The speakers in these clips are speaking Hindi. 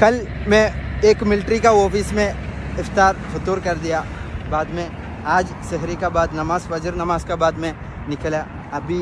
कल मैं एक मिलिट्री का ऑफिस में इफ्तार फतूर कर दिया, बाद में आज सहरी का बाद नमाज फजर नमाज का बाद में निकला। अभी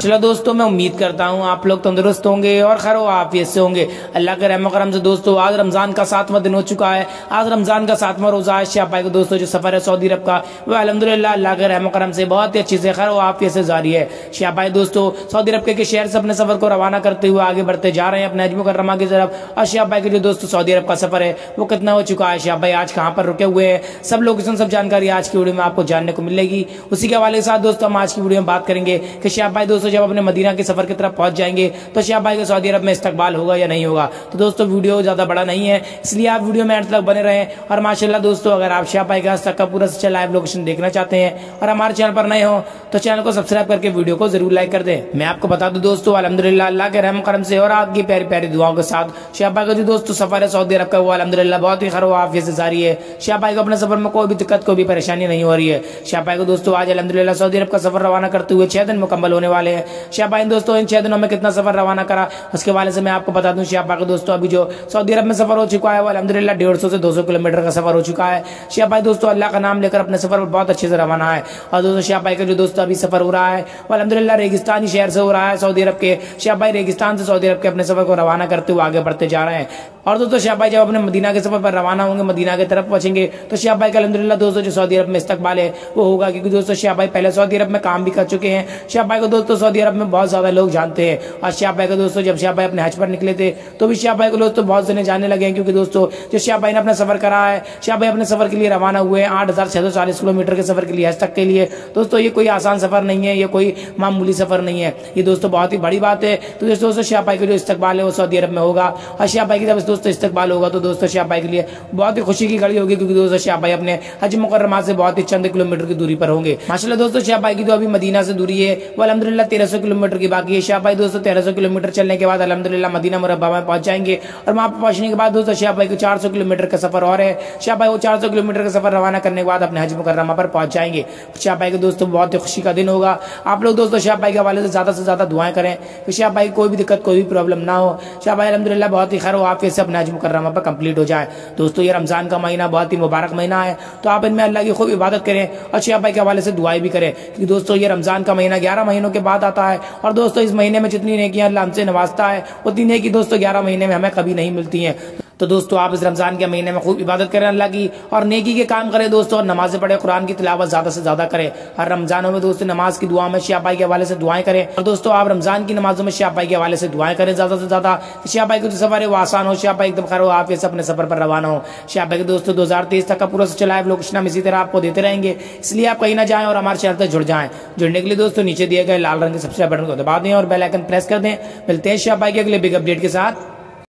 चलो दोस्तों, मैं उम्मीद करता हूँ आप लोग तंदुरुस्त होंगे और खैर आफियत से होंगे, अल्लाह के रहम करम से। दोस्तों आज रमज़ान का 7वां दिन हो चुका है, आज रमज़ान का 7वां रोज़ा है। शिहाब भाई को दोस्तों जो सफ़र है सऊदी अरब का वह अल्हम्दुलिल्लाह अल्लाह के रहम करम से बहुत ही अच्छी से खैर आफियत से जारी है। शिहाब भाई दोस्तों सऊदी अरब के शहर से अपने सफ़र को रवाना करते हुए आगे बढ़ते जा रहे हैं अपने हज मुकर्रमा की तरफ। और शिहाब भाई के जो दोस्तों सऊदी अरब का सफ़र है वो कितना हो चुका है, शिहाब भाई आज कहाँ पर रुके हुए हैं, सब लोकेशन सब जानकारी आज की वीडियो में आपको जानने को मिलेगी। उसी के हवाले के साथ दोस्तों हम आज की वीडियो में बात करेंगे कि शिहाब भाई दोस्तों जब अपने मदीना के सफर की तरफ पहुंच जाएंगे तो शिहाब भाई का सऊदी अरब में इस्तकबाल होगा या नहीं होगा। तो दोस्तों वीडियो ज्यादा बड़ा नहीं है, इसलिए आप वीडियो में अंत तक बने रहें। और माशाल्लाह दोस्तों अगर आप शिहाब भाई का आज तक का पूरा सच्चा लाइव लोकेशन देखना चाहते हैं और हमारे चैनल पर नए हो तो चैनल को सब्सक्राइब करके वीडियो को जरूर लाइक कर दें। मैं आपको बता दूं दोस्तों अल्हम्दुलिल्लाह अल्लाह के रहम करम से और आपकी प्यारी प्यारी दुआओं के साथ शिहाब भाई का जो दोस्तों सफर है सऊदी अरब का वो अल्हम्दुलिल्लाह बहुत ही खैर व आफियत से जारी है। शिहाब भाई को अपने सफर में कोई भी दिक्कत कोई भी परेशानी नहीं हो रही है। शिहाब भाई को दोस्तों आज अल्हम्दुलिल्लाह सऊदी अरब का सफर रवाना करते हुए 6 दिन मुकम्मल होने वाले हैं। शिहाब भाई दोस्तों इन 6 दिनों में कितना सफर रवाना करा उसके वाले से मैं आपको बता दूं। शिहाब भाई दोस्तों अभी जो सऊदी अरब में सफर हो चुका है वो अल्हम्दुलिल्लाह 150 से 200 किलोमीटर का सफर हो चुका है। शिहाब भाई दोस्तों अल्लाह का नाम लेकर अपने सफर पर बहुत अच्छे से रवाना है। और दोस्तों शिहाब भाई का जो दोस्तों अभी सफर हो रहा है वो अल्हम्दुलिल्लाह रेगिस्तानी शहर से हो रहा है सऊदी अरब के। शिहाब भाई रेगिस्तान से सऊदी अरब के अपने सफर को रवाना करते हुए आगे बढ़ते जा रहे हैं। और दोस्तों शिहाब भाई जब अपने मदीना के सफर पर रवाना होंगे मदीना की तरफ पहुंचेंगे तो शिहाब भाई का अल्हम्दुलिल्लाह दोस्तों जो सऊदी अरब में इस्तकबाल है वो होगा, क्योंकि दोस्तों शिहाब भाई पहले सऊदी अरब में काम भी कर चुके हैं। शिहाब भाई को दोस्तों सऊदी अरब में बहुत ज्यादा लोग जानते हैं। और शिहाब भाई को दोस्तों जब शिहाब भाई अपने हज पर निकले थे तो भी शिहाब भाई को दोस्तों बहुत जने जाने लगे हैं, क्योंकि दोस्तों जो शिहाब भाई ने अपना सफर करा है, शिहाब भाई अपने सफर के लिए रवाना हुए 8640 किलोमीटर के सफर के लिए हज तक के लिए। दोस्तों ये कोई आसान सफर नहीं है, ये कोई मामूली सफर नहीं है, ये दोस्तों बहुत ही बड़ी बात है। तो दोस्तों शिहाब भाई का जो इस्तकबाल है वो सऊदी अरब में होगा। और शिहाब भाई की जब दोस्तों इस्तकबाल होगा तो दोस्तों शिहाब भाई के लिए बहुत ही खुशी की घड़ी होगी, क्योंकि दोस्तों शिहाब भाई अपने हज मुकर्रमा से बहुत ही चंद किलोमीटर की दूरी पर होंगे। माशाल्लाह दोस्तों शिहाब भाई की जो अभी मदीना से दूरी है वो अल्हम्दुलिल्लाह 1300 किलोमीटर की बाकी है। शिहाब भाई दोस्तों 1300 किलोमीटर चलने के बाद अल्हम्दुलिल्लाह मदीना मुरब्बा में पहुंच जाएंगे। और वहां पर पहुंचने के बाद दोस्तों शिहाब भाई को 400 किलोमीटर का सफर और है। शिहाब भाई वो 400 किलोमीटर का सफर रवाना करने के बाद अपने हज मुकर्रमा पर पहुंच जाएंगे। शिहाब भाई को दोस्तों बहुत ही खुशी का दिन होगा। आप लोग दोस्तों शिहाब भाई के हवाले से ज्यादा दुआएं करें कि शिहाब भाई कोई भी दिक्कत कोई भी प्रॉब्लम ना हो। शिहाब भाई अल्हम्दुलिल्लाह बहुत ही खैर व आफियत से अपने हज मुकर्रमा पर कंप्लीट हो जाए। दोस्तों ये रमजान का महीना बहुत ही मुबारक महीना है, तो आप इनमें अल्लाह की खूब इबादत करें और शिहाब भाई के हवाले से दुआएं भी करें, क्योंकि दोस्तों ये रमजान का महीना 11 महीनों के बाद आता है। और दोस्तों इस महीने में जितनी नेकियां अल्लाह हमसे नवाजता है उतनी नेकी दोस्तों 11 महीने में हमें कभी नहीं मिलती हैं। तो दोस्तों आप इस रमज़ान के महीने में खूब इबादत करें अल्लाह की और नेकी के काम करें दोस्तों, और नमाज़ें पढ़ें, कुरान की तिलावत ज़्यादा से ज़्यादा करें। और रमज़ानों में दोस्तों नमाज़ की दुआ में शिहाब भाई के हवाले से दुआएं करें। और दोस्तों आप रमज़ान की नमाज़ों में शिहाब भाई के हवाले से दुआएं करें ज़्यादा से ज़्यादा। शिहाब भाई को जो सफर है वो आसान हो, शिहाब भाई एकदम खैर व आफियत से अपने सफर पर रवाना हो। शिहाब भाई के दोस्तों 2023 तक का पूरा सच्चा लाइव लोकेशन हम इसी तरह आपको देते रहेंगे, इसलिए आप कहीं ना जाएँ और हमारे चैनल तक जुड़ जाएँ। जुड़ने के लिए दोस्तों नीचे दिए गए लाल रंग के सब्सक्राइब बटन को दबा दें और बेल आइकन प्रेस कर दें। मिलते हैं शिहाब भाई के अगले बिग अपडेट के साथ।